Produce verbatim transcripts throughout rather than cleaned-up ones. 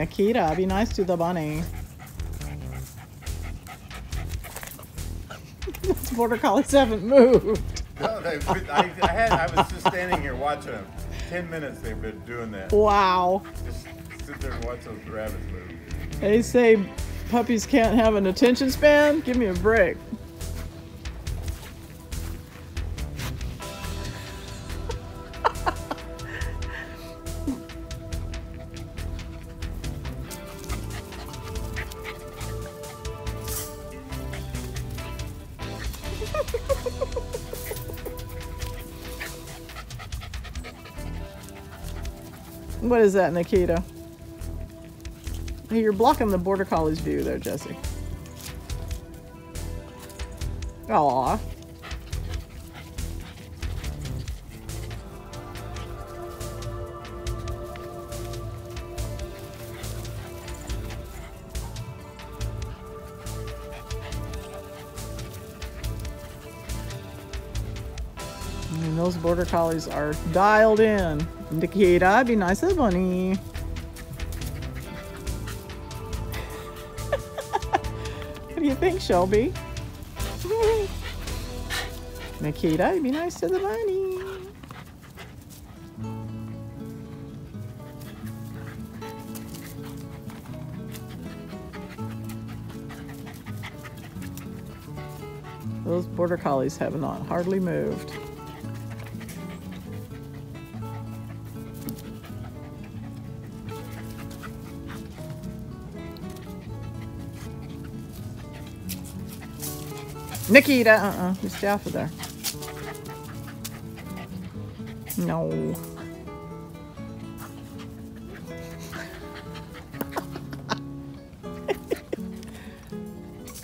Nikita, be nice to the bunny. Those border collies haven't moved. No, they, I, I, had, I was just standing here watching them. Ten minutes they've been doing that. Wow. Just sit there and watch those rabbits move. They say puppies can't have an attention span? Give me a break. What is that, Nikita? You're blocking the border collie's view there, Jesse. Aww. And those border collies are dialed in. Nikita, be nice to the bunny. What do you think, Shelby? Nikita, be nice to the bunny. Those border collies have not hardly moved. Nikita, uh-uh, you stay off of there. No.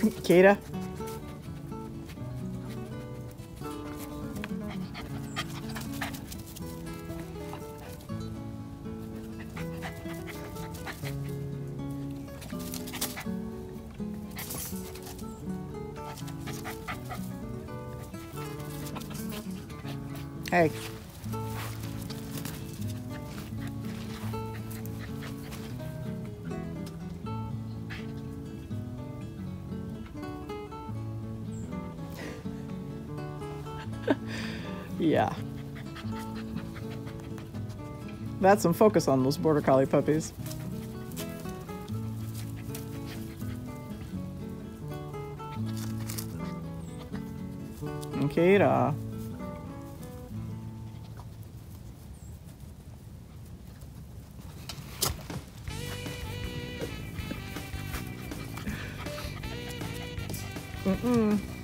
Nikita. Hey. Yeah. That's some focus on those border collie puppies. Nikita. Mm-mm.